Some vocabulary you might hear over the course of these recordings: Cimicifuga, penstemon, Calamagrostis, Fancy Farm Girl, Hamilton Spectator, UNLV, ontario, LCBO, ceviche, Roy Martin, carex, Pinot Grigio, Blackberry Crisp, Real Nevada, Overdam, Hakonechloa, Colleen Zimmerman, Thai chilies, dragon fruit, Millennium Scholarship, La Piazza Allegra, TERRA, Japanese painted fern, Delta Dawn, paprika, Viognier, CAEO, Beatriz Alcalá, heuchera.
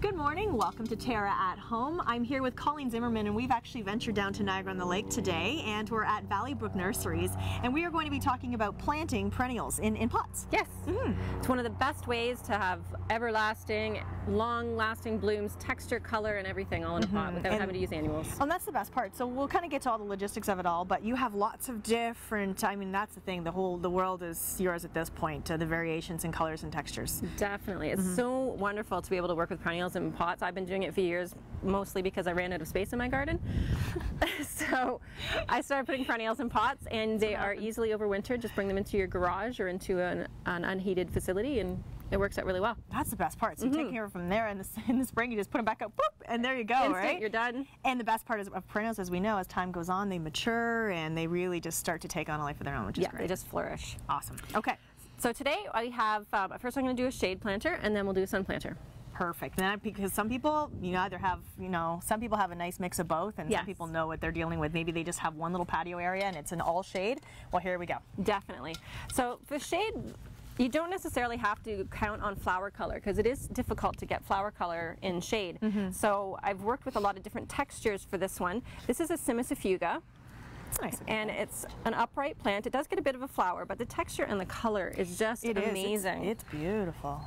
Good morning, welcome to Terra at Home. I'm here with Colleen Zimmerman, and we've actually ventured down to Niagara on the Lake today, and we're at Valley Brook Nurseries, and we are going to be talking about planting perennials in pots. Yes, It's one of the best ways to have everlasting, long-lasting blooms, texture, color, and everything all in a pot without having to use annuals. And that's the best part. So we'll kind of get to all the logistics of it all, but you have lots of different, I mean, that's the thing, the world is yours at this point, the variations in colors and textures. Definitely. It's so wonderful to be able to work with perennials in pots. I've been doing it for years, mostly because I ran out of space in my garden. So I started putting perennials in pots, and they are easily overwintered. Just bring them into your garage or into an unheated facility, and it works out really well. That's the best part. So you take care from there, and in the spring you just put them back up, boop, and there you go. Instant, right? You're done. And the best part is, of perennials, as we know, as time goes on, they mature and they really just start to take on a life of their own, which is great. They just flourish. Awesome. Okay. So today I have first I'm going to do a shade planter, and then we'll do a sun planter. Perfect. And because some people, you know, either have, you know, some people have a nice mix of both, and some people know what they're dealing with. Maybe they just have one little patio area and it's an all shade. Well, here we go. Definitely. So for shade, you don't necessarily have to count on flower color, because it is difficult to get flower color in shade. So I've worked with a lot of different textures for this one. This is a Cimicifuga. Nice. And it's an upright plant. It does get a bit of a flower, but the texture and the color is just amazing. It's beautiful.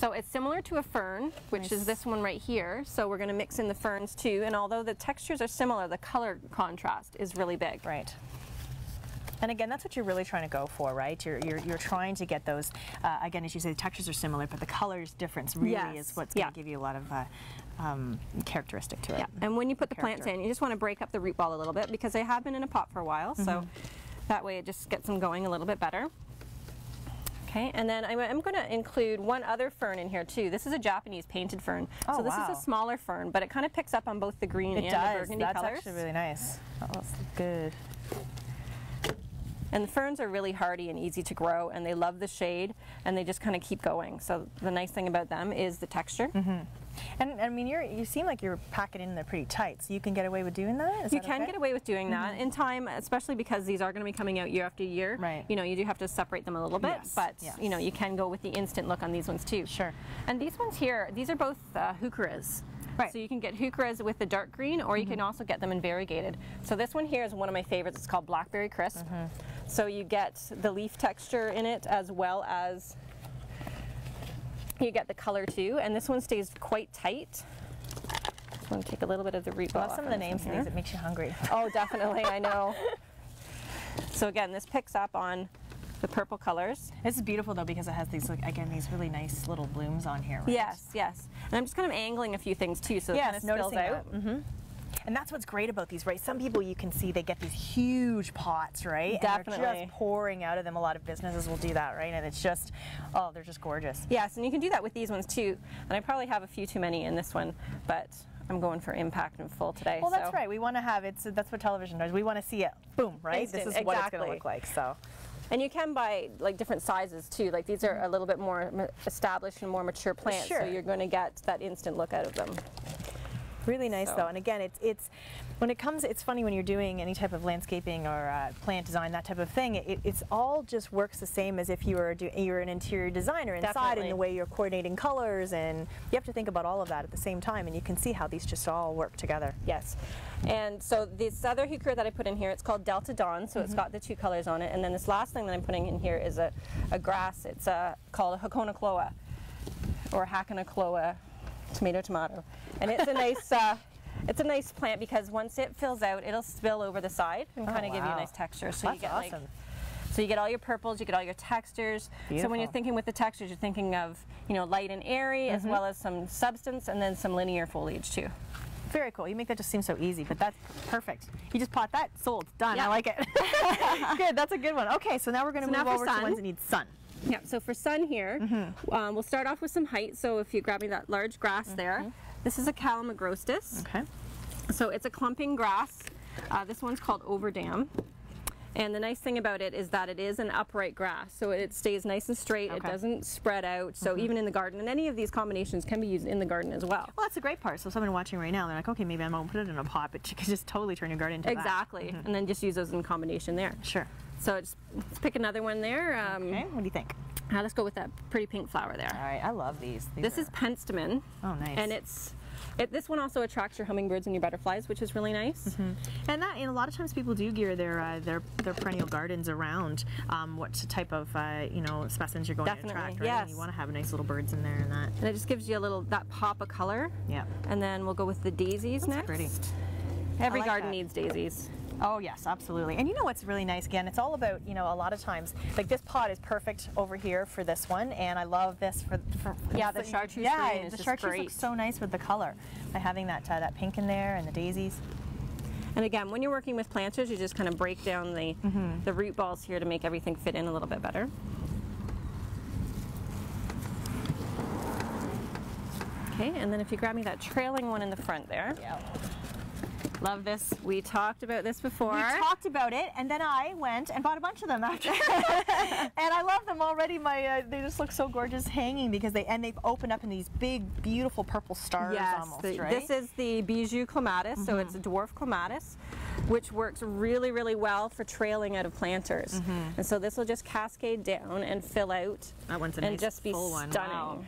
So it's similar to a fern, which is this one right here. So we're going to mix in the ferns too. And although the textures are similar, the color contrast is really big. Right. And again, that's what you're really trying to go for, right? You're trying to get those, again, as you say, the textures are similar, but the colors difference really is what's going to give you a lot of characteristic to it. Yeah. And when you put the plants in, you just want to break up the root ball a little bit, because they have been in a pot for a while. So that way it just gets them going a little bit better. Okay, and then I'm going to include one other fern in here too. This is a Japanese painted fern. Oh, so this is a smaller fern, but it kind of picks up on both the green and the burgundy colors. That's actually really nice. Oh, that's good. And the ferns are really hardy and easy to grow, and they love the shade, and they just kind of keep going. So the nice thing about them is the texture. And I mean, you seem like you're packing in there pretty tight, so you can get away with doing that? You can get away with doing that in time, especially because these are going to be coming out year after year. Right. You know, you do have to separate them a little bit, but you know, you can go with the instant look on these ones too. Sure. And these ones here, these are both heucheras. Right. So you can get heucheras with the dark green, or you can also get them in variegated. So this one here is one of my favorites. It's called Blackberry Crisp. So you get the leaf texture in it, as well as you get the color too, and this one stays quite tight. Just want to take a little bit of the root ball. Some of the names of these, it makes you hungry. Oh, definitely, I know. So again, this picks up on the purple colors. This is beautiful though, because it has these, like, again, these really nice little blooms on here. Right? Yes, yes. And I'm just kind of angling a few things too, so it kind of spills out. And that's what's great about these, right? Some people, you can see, they get these huge pots, right? Definitely. And they're just pouring out of them. A lot of businesses will do that, right? And it's just, oh, they're just gorgeous. Yes, and you can do that with these ones too. And I probably have a few too many in this one, but I'm going for impact and full today. Well, that's right. We want to have it. So that's what television does. We want to see it. Boom, right? Instant. This is what it's going to look like. So. And you can buy, like, different sizes too. Like, these are a little bit more established and more mature plants, so you're going to get that instant look out of them. Really nice though, and again, it's when it comes, it's funny when you're doing any type of landscaping or plant design, that type of thing. It's all just works the same as if you were an interior designer inside, and the way you're coordinating colors, and you have to think about all of that at the same time. And you can see how these just all work together. Yes, and so this other heuchera that I put in here, it's called Delta Dawn, so it's got the two colors on it. And then this last thing that I'm putting in here is a grass. It's called Hakonechloa, or Hakonechloa. Tomato, and it's a nice it's a nice plant, because once it fills out, it'll spill over the side and kind of give you a nice texture. So that's awesome. So you get all your purples, you get all your textures. Beautiful. So when you're thinking with the textures, you're thinking of, you know, light and airy, as well as some substance, and then some linear foliage too. Very cool. You make that just seem so easy, but that's perfect. You just pot that, sold, done. I like it. Good. That's a good one. Okay, so now we're going to move over to ones that need sun. Yeah, so for sun here, we'll start off with some height. So if you grab me that large grass there, this is a Calamagrostis. Okay. So it's a clumping grass. This one's called Overdam. And the nice thing about it is that it is an upright grass, so it stays nice and straight. It doesn't spread out, so even in the garden, and any of these combinations can be used in the garden as well. Well, that's a great part. So someone watching right now, they're like, okay, maybe I'm going to put it in a pot, but you can just totally turn your garden into that. And then just use those in combination there. Sure. So let's pick another one there. Okay, what do you think? Let's go with that pretty pink flower there. All right, I love these. This is penstemon. Oh, nice. And it's, this one also attracts your hummingbirds and your butterflies, which is really nice. Mm-hmm. And that, and a lot of times people do gear their perennial gardens around what type of you know, specimens you're going to attract. Right? Yes. And you want to have nice little birds in there and that. And it just gives you a little pop of color. Yeah. And then we'll go with the daisies next. Pretty. Every garden needs daisies. Oh yes, absolutely. And you know what's really nice, again, it's all about, you know, a lot of times, like this pot is perfect over here for this one, and I love this for the chartreuse. Yeah, the chartreuse looks so nice with the color by having that that pink in there and the daisies. And again, when you're working with planters, you just kind of break down the the root balls here to make everything fit in a little bit better. Okay, and then if you grab me that trailing one in the front there. Yeah. Love this. We talked about this before. We talked about it, and then I went and bought a bunch of them after. And I love them already. They just look so gorgeous hanging because they've opened up in these big, beautiful purple stars. Yes, almost. Right? This is the Bijou Clematis, so it's a dwarf clematis, which works really, really well for trailing out of planters. And so this will just cascade down and fill out. That one's a nice full one. Stunning. Wow.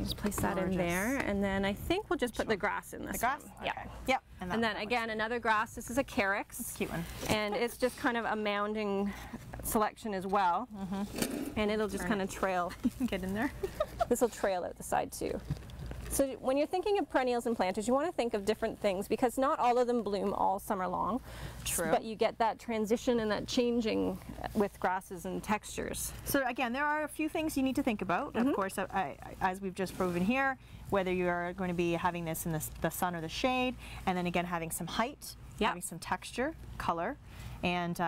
Just place that in there, and then I think we'll just put the grass in this. The grass? Okay. Yeah. Yep. And then again, another grass. This is a carex. It's a cute one. And it's just kind of a mounding selection as well. And it'll just kind of trail. Get in there. This will trail out the side too. So when you're thinking of perennials and planters, you want to think of different things because not all of them bloom all summer long. True. But you get that transition and that changing with grasses and textures. So again, there are a few things you need to think about. Of course, as we've just proven here, whether you are going to be having this in the sun or the shade, and then again having some height, having some texture, color, and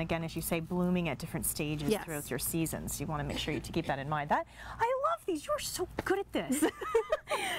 again, as you say, blooming at different stages throughout your seasons. You want to make sure to keep that in mind. That I love these. You're so good at this.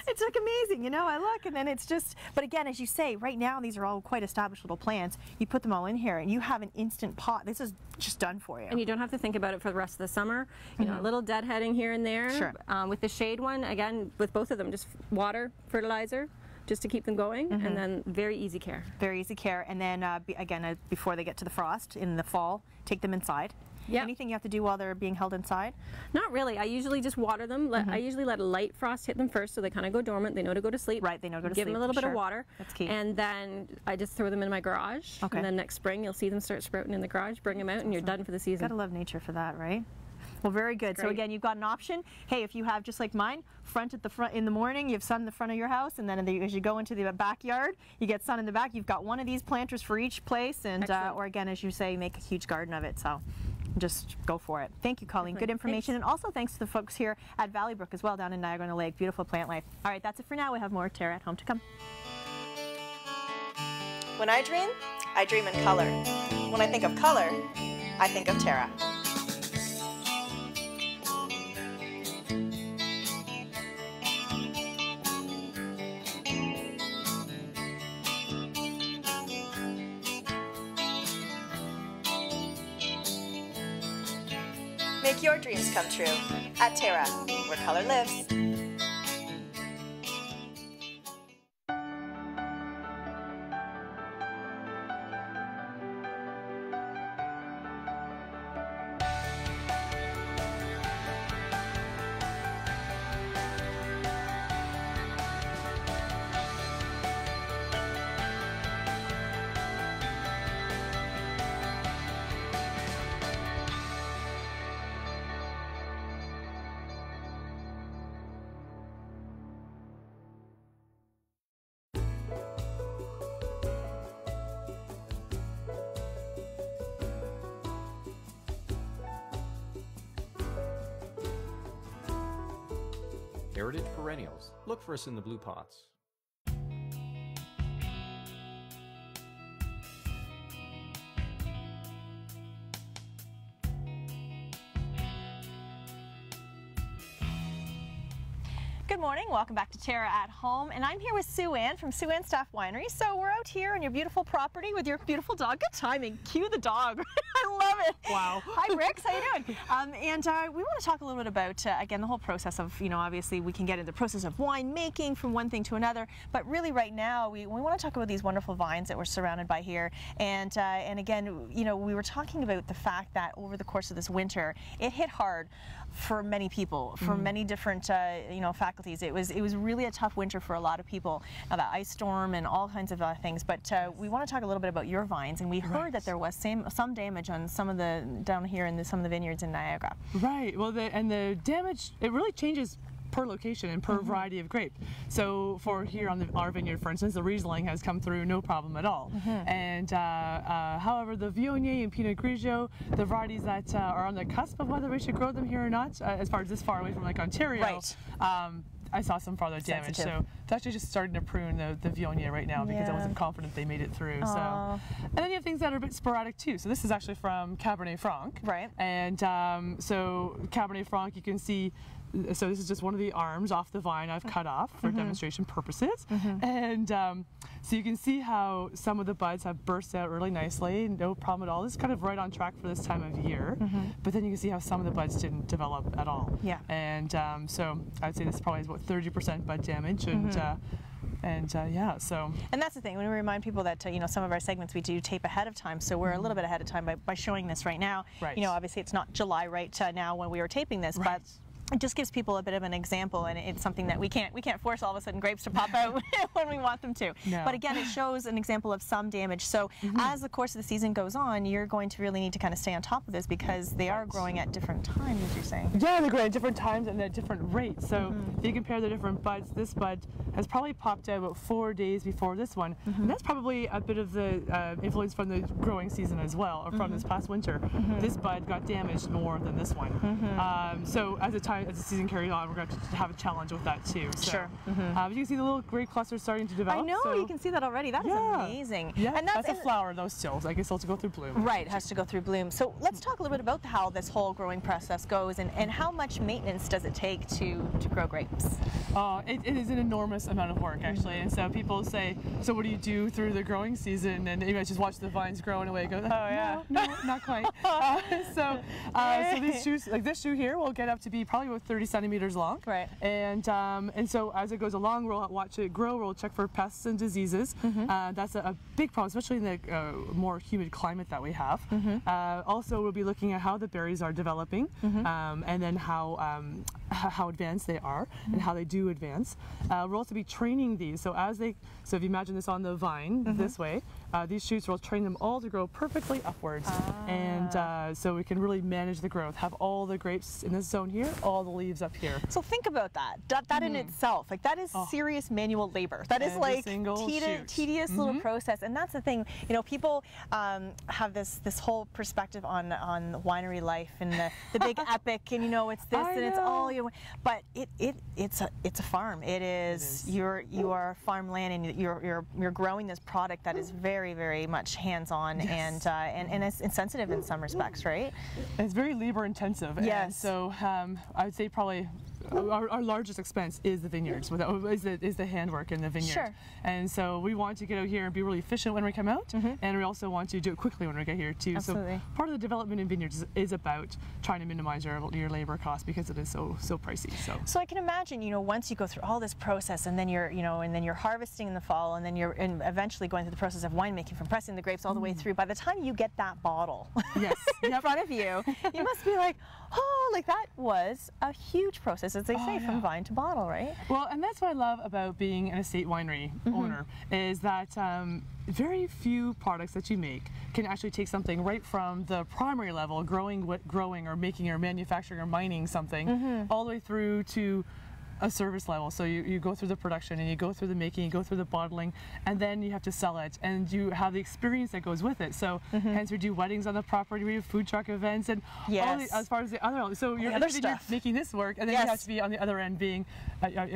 It's like amazing, you know. I look, and then it's just. But again, as you say, right now these are all quite established little plants. You put them all in here, and you have an instant pot. This is just done for you. And you don't have to think about it for the rest of the summer. You know, a little deadheading here and there. Sure. With the shade one, again, with both of them, just water, fertilizer, just to keep them going, and then very easy care. Very easy care, and then again, before they get to the frost in the fall, take them inside. Yeah. Anything you have to do while they're being held inside? Not really. I usually just water them. I usually let a light frost hit them first so they kind of go dormant. They know to go to sleep. Right, they know to go to sleep. Give them a little bit of water. That's key. And then I just throw them in my garage. Okay. And then next spring you'll see them start sprouting in the garage, bring them out, and you're done for the season. Gotta love nature for that, right? Well, very good. Great. So again, you've got an option. Hey, if you have just like mine, front in the morning, you have sun in the front of your house, and then as you go into the backyard, you get sun in the back. You've got one of these planters for each place, and or again, as you say, make a huge garden of it. So just go for it. Thank you, Colleen. Good information, and also thanks to the folks here at Valley Brook as well, down in Niagara on the Lake. Beautiful plant life. All right, that's it for now. We have more Terra at Home to come. When I dream in color. When I think of color, I think of Terra. Make your dreams come true at Terra, where color lives. Heritage perennials. Look for us in the blue pots. Good morning, welcome back to Terra at Home, and I'm here with Sue Ann from Sue Ann Staff Winery. So we're out here on your beautiful property with your beautiful dog. Good timing, cue the dog. I love it. Wow. Hi Rex, how you doing? We want to talk a little bit about, again, the whole process of, you know, obviously we can get into the process of wine making from one thing to another, but really right now we want to talk about these wonderful vines that we're surrounded by here. And again, you know, we were talking about the fact that over the course of this winter, it hit hard for many people, for many different, you know, faculties. It was really a tough winter for a lot of people, the ice storm and all kinds of other things, but we want to talk a little bit about your vines, and we heard that there was some damage on some of the, down here in the, some of the vineyards in Niagara. Right, well, the damage, it really changes per location and per variety of grape. So for here on our vineyard, for instance, the Riesling has come through no problem at all. And however, the Viognier and Pinot Grigio, the varieties that are on the cusp of whether we should grow them here or not, as far as this far away from like Ontario, I saw some farther damage, so it's actually just starting to prune the Viognier right now because I wasn't confident they made it through. So, and then you have things that are a bit sporadic too. So this is actually from Cabernet Franc, right? And so Cabernet Franc, you can see. So this is just one of the arms off the vine I've cut off for demonstration purposes. And so you can see how some of the buds have burst out really nicely, no problem at all. This is kind of right on track for this time of year. But then you can see how some of the buds didn't develop at all. And so I'd say this probably is what 30% bud damage, and so. And that's the thing, when we remind people that, you know, some of our segments we do tape ahead of time, so we're a little bit ahead of time by showing this right now. You know, obviously it's not July right now when we were taping this, but it just gives people a bit of an example, and it's something that we can't force all of a sudden grapes to pop out when we want them to. But again, it shows an example of some damage. So as the course of the season goes on, you're going to really need to kind of stay on top of this because they are growing at different times, as you're saying. Yeah, they're growing at different times and at different rates. So if you compare the different buds, this bud has probably popped out about 4 days before this one. And that's probably a bit of the influence from the growing season as well, or from this past winter. This bud got damaged more than this one. So as the time as the season carries on, we're going to have a challenge with that too. So, you can see the little grape clusters starting to develop. I know, so you can see that already. That is amazing. And that's a flower though still. I guess it'll have to go through bloom. Right, it has to go through bloom. So let's talk a little bit about how this whole growing process goes, and how much maintenance does it take to grow grapes? It is an enormous amount of work actually. And so people say, so what do you do through the growing season? And you guys just watch the vines grow and away it goes, oh yeah, no, not quite. So these shoots, like this shoot here, will get up to be probably about 30 centimeters long, and so as it goes along, we'll watch it grow. We'll check for pests and diseases. That's a big problem, especially in the more humid climate that we have. Also, we'll be looking at how the berries are developing, and then how advanced they are and how they do advance. We'll also be training these. So as they, so if you imagine this on the vine this way, these shoots will train them all to grow perfectly upwards, and so we can really manage the growth. Have all the grapes in this zone here, all the leaves up here. So think about that. That in itself, like that is serious manual labor. That is like tedious little process. And that's the thing. You know, people have this whole perspective on winery life and the big epic, and you know it's this and it's all you. But it's a farm. It is. You are farmland, and you're growing this product that is very, very much hands-on and it's sensitive in some respects, right? It's very labor-intensive. And so I would say probably our largest expense is the vineyards, is the handwork in the vineyard. And so we want to get out here and be really efficient when we come out, and we also want to do it quickly when we get here too. Absolutely. So part of the development in vineyards is about trying to minimize your labor costs because it is so pricey. So I can imagine, you know, once you go through all this process, and then you're harvesting in the fall, and then you're eventually going through the process of winemaking, from pressing the grapes all the way through. By the time you get that bottle in front of you, you must be like, oh, like that was a huge process, as they say, from vine to bottle, right? Well, and that's what I love about being an estate winery owner, is that very few products that you make can actually take something right from the primary level, growing or making or manufacturing or mining something, all the way through to a service level. So you go through the production, and you go through the making, you go through the bottling, and then you have to sell it, and you have the experience that goes with it. So hence we do weddings on the property, we have food truck events, and as far as the other, so you're making this work, and then you have to be on the other end being,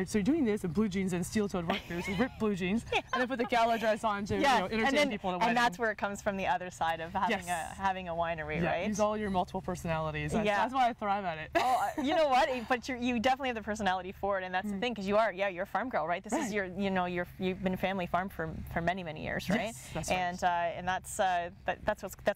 so you're doing this in blue jeans and steel-toed work boots, ripped blue jeans, and then put the gala dress on to entertain people at a wedding. And that's where it comes from, the other side of having a winery, right? Use all your multiple personalities. That's why I thrive at it. Oh, you know what? But you definitely have the personality for forward, and that's the thing, because you are, yeah, you're a farm girl, right? This is your, you know, you've been family farm for many years, right? Yes, that's right. And that's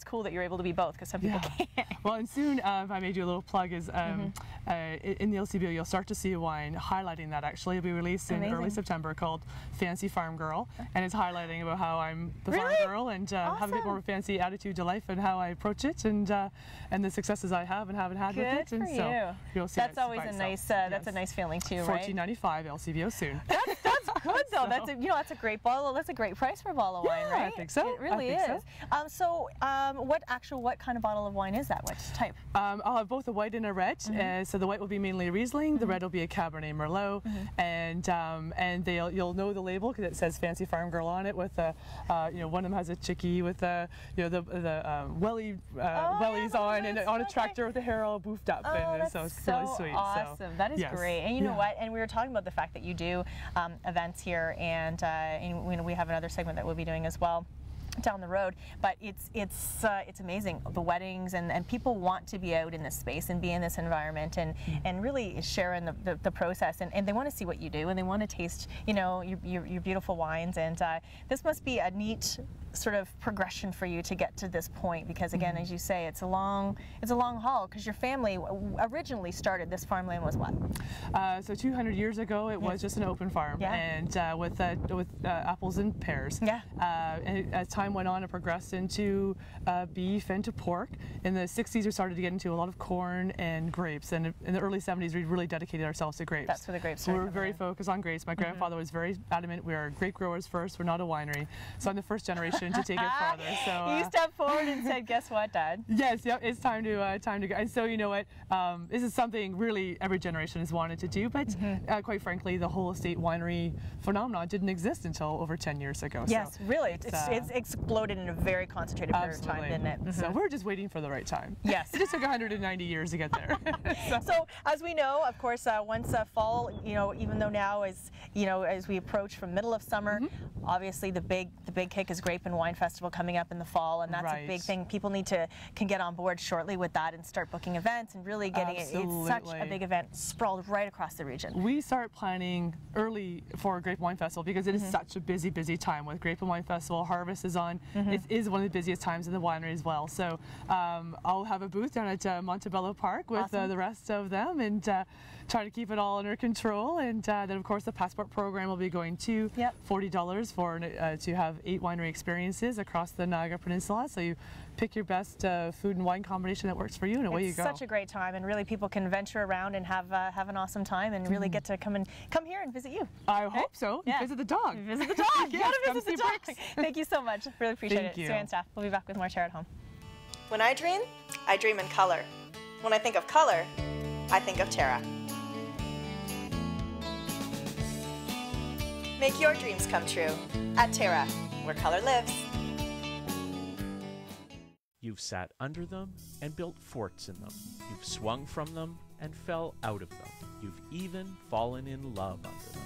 cool that you're able to be both, because some people can't. Well, and soon, if I may do a little plug, is in the LCBO you'll start to see a wine highlighting that. Actually, it'll be released in early September, called Fancy Farm Girl, and it's highlighting about how I'm the farm girl and how to get more of a fancy attitude to life and how I approach it and the successes I have and haven't had with it. And so you'll see that's always a nice that's a nice feeling too, right? $14.95 LCBO soon. That's good though. So, that's a, you know, that's a great bottle. That's a great price for a bottle of wine, right? I think so. It really is. So, what kind of bottle of wine is that? What type? I'll have both a white and a red. So the white will be mainly Riesling. The red will be a Cabernet Merlot, and you'll know the label because it says Fancy Farm Girl on it. With a you know, one of them has a chickie with a wellies on, and on a tractor with the hair all boofed up. And that's so it's really sweet. Awesome. So, that is great. And you know what? And we were talking about the fact that you do events here, and we have another segment that we'll be doing as well down the road, but it's amazing, the weddings, and people want to be out in this space and be in this environment and really share in the process, and they want to see what you do, and they want to taste, you know, your beautiful wines, and this must be a neat sort of progression for you to get to this point, because again, as you say, it's a long haul, because your family originally started this farmland was what? So 200 years ago it was just an open farm, and with apples and pears, and as time went on, it progressed into beef and to pork. In the 60s, we started to get into a lot of corn and grapes, and in the early 70s, we really dedicated ourselves to grapes. That's where the grapes. So we were very focused on grapes. My grandfather was very adamant, we are grape growers first, we're not a winery. So I'm the first generation to take it farther. So you stepped forward and said, "Guess what, Dad?" It's time to go. And so you know what, this is something really every generation has wanted to do, but quite frankly, the whole estate winery phenomenon didn't exist until over 10 years ago. Yes, so really, it's exploded in a very concentrated period of time, didn't it? So we're just waiting for the right time. Yes. It just took 190 years to get there. So as we know, of course, once fall, you know, even though now is, you know, as we approach from middle of summer, obviously the big kick is Grape and Wine Festival coming up in the fall, and that's a big thing. People can get on board shortly with that and start booking events and really getting it. It's such a big event sprawled right across the region. We start planning early for Grape Wine Festival because it is such a busy time with Grape and Wine Festival. Harvest is on. It is one of the busiest times in the winery as well. So I'll have a booth down at Montebello Park with the rest of them and try to keep it all under control. And then of course the passport program will be going to $40 for to have 8 winery experiences across the Niagara Peninsula. So you pick your best food and wine combination that works for you, and away you go. It's such a great time, and really people can venture around and have an awesome time, and really get to come here and visit you. I hope so. Yeah. Visit the dog. Visit the dog. You gotta visit the dog. Thank you so much. Really appreciate it. Sue Ann Staff. We'll be back with more Share at Home. When I dream in color. When I think of color, I think of Terra. Make your dreams come true at Terra, where color lives. You've sat under them and built forts in them. You've swung from them and fell out of them. You've even fallen in love under them.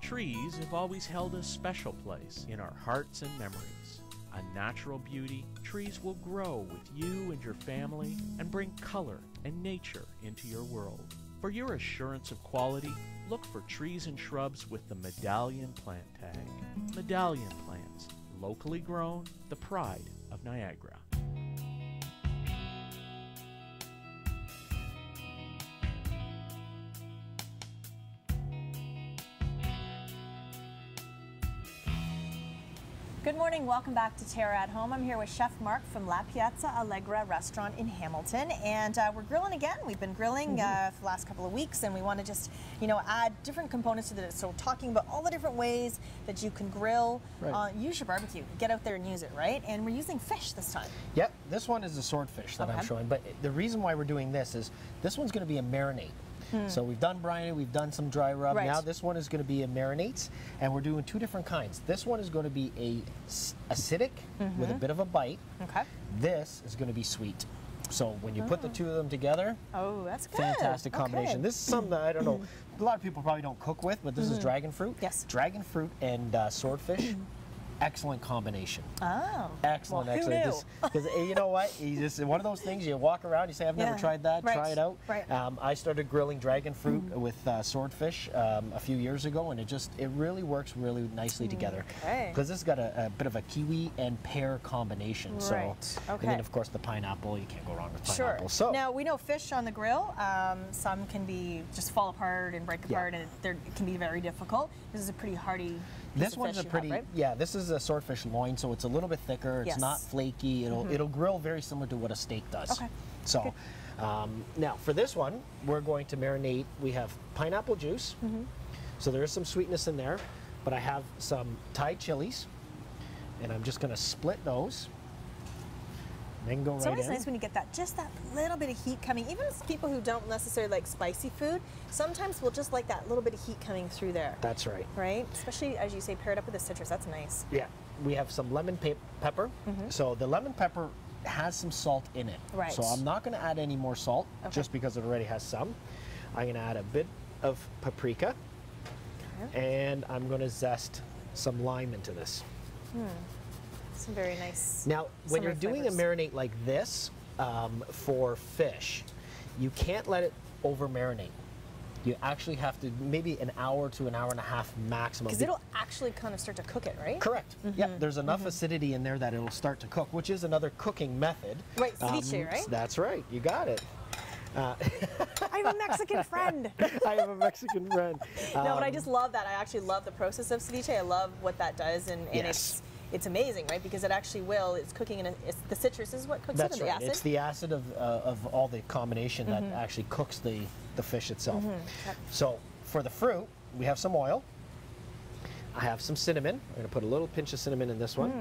Trees have always held a special place in our hearts and memories. A natural beauty, trees will grow with you and your family and bring color and nature into your world. For your assurance of quality, look for trees and shrubs with the Medallion Plant tag. Medallion Plants, locally grown, the pride of Niagara. Good morning, welcome back to Terra at Home. I'm here with Chef Mark from La Piazza Allegra restaurant in Hamilton, and we're grilling again. We've been grilling for the last couple of weeks, and we want to just, you know, add different components to this. So we're talking about all the different ways that you can grill, use your barbecue, get out there and use it, right? And we're using fish this time. Yep, this one is the swordfish that I'm showing, but the reason why we're doing this is this one's going to be a marinade. So we've done brine, we've done some dry rub. Now this one is going to be a marinade, and we're doing 2 different kinds. This one is going to be a acidic with a bit of a bite. This is going to be sweet. So when you put the 2 of them together, that's good. Fantastic combination. This is something that I don't know, a lot of people probably don't cook with, but this is dragon fruit. Dragon fruit and swordfish. excellent combination. Oh. Excellent, well, excellent. Because you know what? You just, one of those things, you walk around, you say, I've never tried that, try it out. Right. I started grilling dragon fruit with swordfish a few years ago, and it just, it really works really nicely together. Because this has got a bit of a kiwi and pear combination. Right. So, and then of course the pineapple, you can't go wrong with pineapple. Sure. So, now we know fish on the grill, some can be just fall apart and break apart, and it can be very difficult. This is a pretty hardy. This one's a pretty, this is a swordfish loin, so it's a little bit thicker. It's not flaky. It'll it'll grill very similar to what a steak does. Okay. So, now for this one, we're going to marinate. We have pineapple juice, so there is some sweetness in there, but I have some Thai chilies, and I'm just going to split those. Then go it's always nice when you get that, just that little bit of heat coming. Even people who don't necessarily like spicy food, sometimes we'll just like that little bit of heat coming through there. That's right. Right? Especially, as you say, paired up with the citrus. That's nice. Yeah. We have some lemon pepper. So the lemon pepper has some salt in it. Right. So I'm not going to add any more salt just because it already has some. I'm going to add a bit of paprika. And I'm going to zest some lime into this. Some very nice. Now, when you're doing a marinade like this for fish, you can't let it over marinate. You actually have to maybe an hour to an hour and a half maximum. Because it'll actually kind of start to cook it, right? Correct. Yeah, there's enough acidity in there that it'll start to cook, which is another cooking method. Right, ceviche, right? That's right. You got it. I have a Mexican friend. I have a Mexican friend. No, but I just love that. I actually love the process of ceviche. I love what that does, and it's amazing, right? Because it actually will. It's cooking, and the citrus is what cooks it. The acid. It's the acid of all the combination that actually cooks the fish itself. So for the fruit, we have some oil. I have some cinnamon. I'm going to put a little pinch of cinnamon in this one,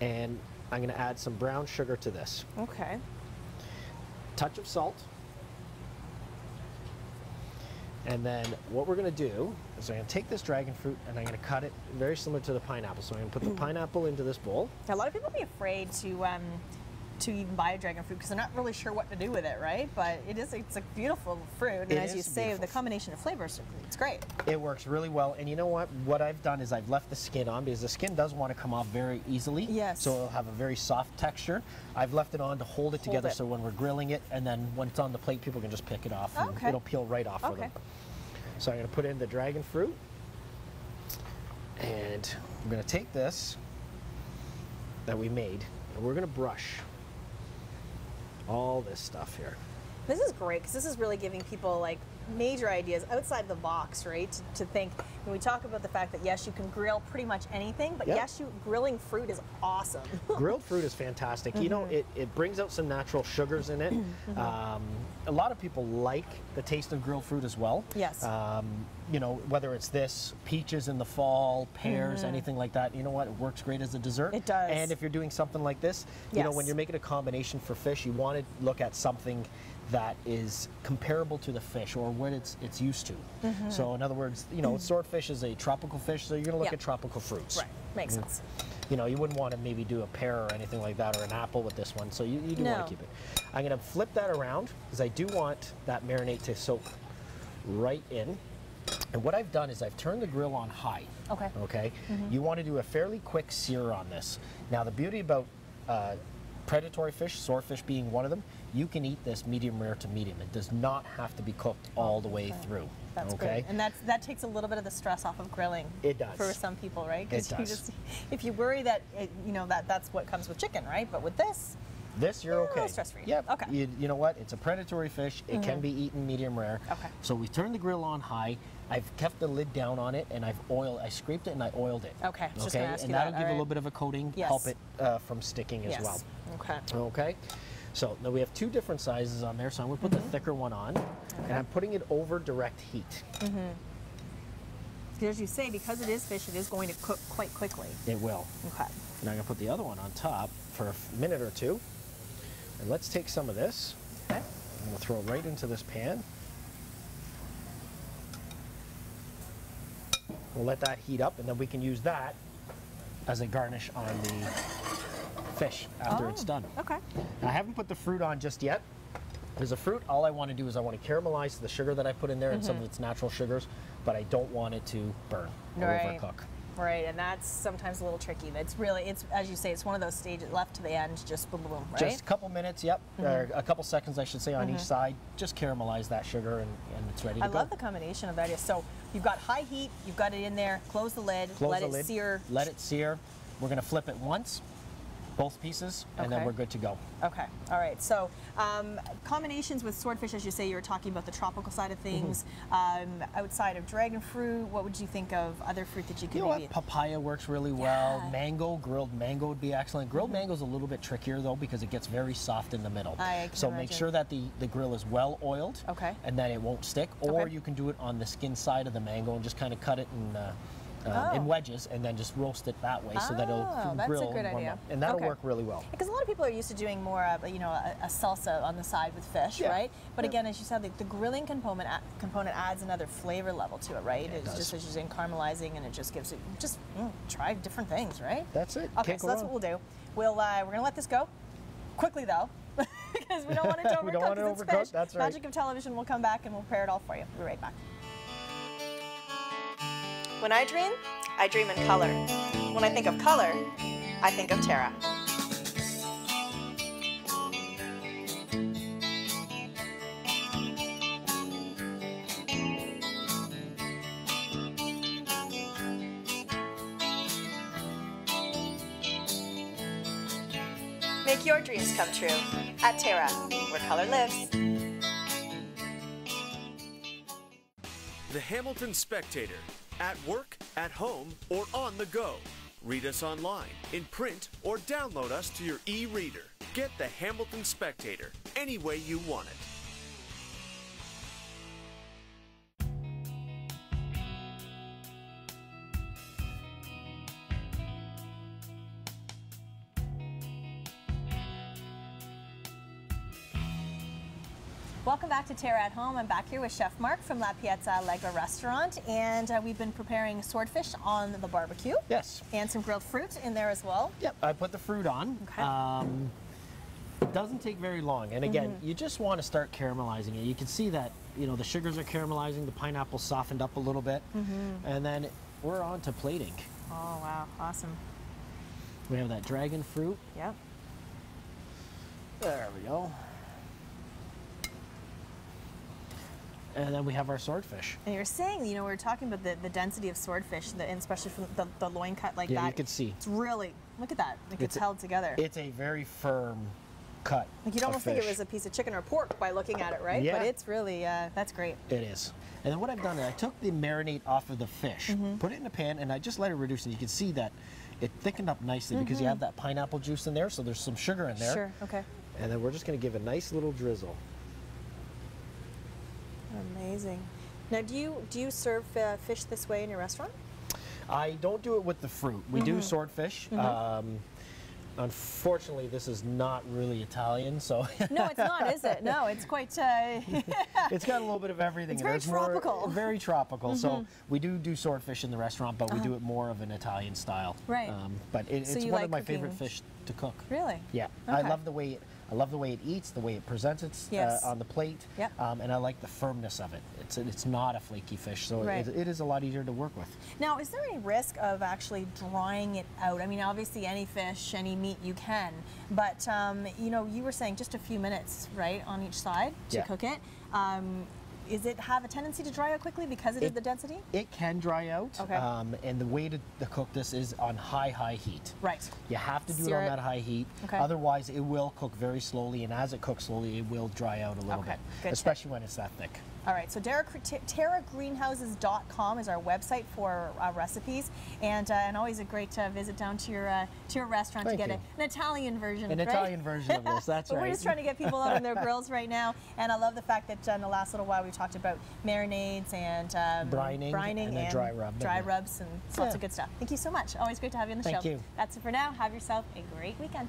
and I'm going to add some brown sugar to this. Okay. Touch of salt. And then what we're going to do is I'm going to take this dragon fruit and I'm going to cut it very similar to the pineapple. So I'm going to put the pineapple into this bowl. Now, a lot of people be afraid to even buy a dragon fruit because they're not really sure what to do with it, right? But it is, it's a beautiful fruit. And as you say, the combination of flavors, it's great. It works really well. And you know what? What I've done is I've left the skin on because the skin does want to come off very easily. Yes. So it'll have a very soft texture. I've left it on to hold it together so when we're grilling it and then when it's on the plate, people can just pick it off and it'll peel right off for them. So I'm going to put in the dragon fruit and I'm going to take this that we made and we're going to brush all this stuff here. This is great because this is really giving people like major ideas outside the box, right? To think, when we talk about the fact that yes, you can grill pretty much anything, but yes, grilling fruit is awesome. Grilled fruit is fantastic. You know, it brings out some natural sugars in it. A lot of people like the taste of grilled fruit as well. Yes. You know, whether it's this, peaches in the fall, pears, anything like that, you know what, it works great as a dessert. It does. And if you're doing something like this, you know, when you're making a combination for fish, you want to look at something that is comparable to the fish or what it's used to. So in other words, you know, swordfish is a tropical fish, so you're gonna look at tropical fruits. Right, makes sense. You know, you wouldn't want to maybe do a pear or anything like that or an apple with this one, so you do want to keep it. I'm gonna flip that around because I do want that marinade to soak right in. And what I've done is I've turned the grill on high. Okay. Okay? You want to do a fairly quick sear on this. Now the beauty about predatory fish, swordfish being one of them, you can eat this medium rare to medium. It does not have to be cooked all the way through. That's great. And that takes a little bit of the stress off of grilling. It does. For some people, right? It does. If you worry that, you know, that's what comes with chicken, right? But with this, you're okay. Stress-free. Yep. Okay. You know what? It's a predatory fish. It can be eaten medium rare. Okay. So we turned the grill on high. I've kept the lid down on it, and I scraped it and I oiled it. Okay. Just gonna ask you that. And that'll give it a little bit of a coating, help it from sticking as well. Okay. Okay. So now we have two different sizes on there. So I'm gonna put the thicker one on, and I'm putting it over direct heat. As you say, because it is fish, it is going to cook quite quickly. It will. Okay. And I'm gonna put the other one on top for a minute or two. And let's take some of this, and we'll throw it right into this pan. We'll let that heat up, and then we can use that as a garnish on the fish after it's done. Okay. Now, I haven't put the fruit on just yet. Because the fruit, all I want to do is I want to caramelize the sugar that I put in there and some of its natural sugars, but I don't want it to burn or overcook. Right, and that's sometimes a little tricky. It's really, it's as you say, it's one of those stages left to the end, just boom, boom, boom, right? Just a couple minutes, yep, or a couple seconds, I should say, on each side. Just caramelize that sugar, and it's ready to go. I love the combination of that. So you've got high heat, you've got it in there, close the lid, let it sear. Let it sear. We're going to flip it once, both pieces, and then we're good to go. Okay, all right. So combinations with swordfish, as you say, you were talking about the tropical side of things. Outside of dragon fruit, what would you think of other fruit that you could maybe? Papaya works really well. Mango, grilled mango would be excellent. Grilled mango is a little bit trickier, though, because it gets very soft in the middle. So make sure that the grill is well oiled, and that it won't stick. Or you can do it on the skin side of the mango and just kind of cut it and in wedges, and then just roast it that way, so that it'll grill and warm up, and that'll work really well. Because a lot of people are used to doing more of a salsa on the side with fish, right? But again, as you said, the grilling component adds another flavor level to it, right? Yeah, it's just as you're saying, caramelizing, and it just gives it try different things, right? That's it. Okay, so that's what we'll do. We're gonna let this go quickly though, because we don't want it to overcook. We don't want it to overcook. That's right. Magic of television. We'll come back and we'll prepare it all for you. We'll be right back. When I dream in color. When I think of color, I think of Terra. Make your dreams come true at Terra, where color lives. The Hamilton Spectator. At work, at home, or on the go. Read us online, in print, or download us to your e-reader. Get the Hamilton Spectator any way you want it. Welcome back to Terra at Home. I'm back here with Chef Mark from La Piazza Allegra Restaurant, and we've been preparing swordfish on the barbecue. Yes. And some grilled fruit in there as well. Yep, I put the fruit on. Okay. It doesn't take very long, and again, you just want to start caramelizing it. You can see that the sugars are caramelizing, the pineapple softened up a little bit, and then we're on to plating. Oh wow, awesome. We have that dragon fruit. Yep. There we go. And then we have our swordfish. And you're saying, we were talking about the density of swordfish, and especially from the loin cut like that. Yeah, you can see. It's really, look at that. Like it's held together. It's a very firm cut. Like you'd almost think it was a piece of chicken or pork by looking at it, right? Yeah. But it's really, that's great. It is. And then what I've done is I took the marinade off of the fish, put it in a pan, and I just let it reduce. And you can see that it thickened up nicely because you have that pineapple juice in there, so there's some sugar in there. Sure, okay. And then we're just going to give a nice little drizzle. Amazing. Now, do you serve fish this way in your restaurant? I don't do it with the fruit. We do swordfish. Unfortunately, this is not really Italian, so. No, it's not, is it? No, it's quite. It's got a little bit of everything. It's very tropical. Very tropical. So we do swordfish in the restaurant, but we do it more of an Italian style. Right. But it's one of my favorite fish to cook. Really? Yeah. Okay. I love the way it eats, the way it presents it on the plate, and I like the firmness of it. It's not a flaky fish, so it is a lot easier to work with. Now, is there any risk of actually drying it out? I mean, obviously any fish, any meat you can, but you were saying just a few minutes, right, on each side to cook it. Is it have a tendency to dry out quickly because it is the density? It can dry out, and the way to cook this is on high heat. Right. You have to do it on that high heat. Okay. Otherwise, it will cook very slowly, and as it cooks slowly, it will dry out a little bit, especially when it's that thick. All right, so TerraGreenhouses.com is our website for recipes, and always a great visit down to your restaurant to get an Italian version. An Italian version of this, that's right. We're just trying to get people out on their grills right now, and I love the fact that in the last little while we've talked about marinades and brining and dry rub. Dry rubs and lots of good stuff. Thank you so much. Always great to have you on the show. Thank you. That's it for now. Have yourself a great weekend.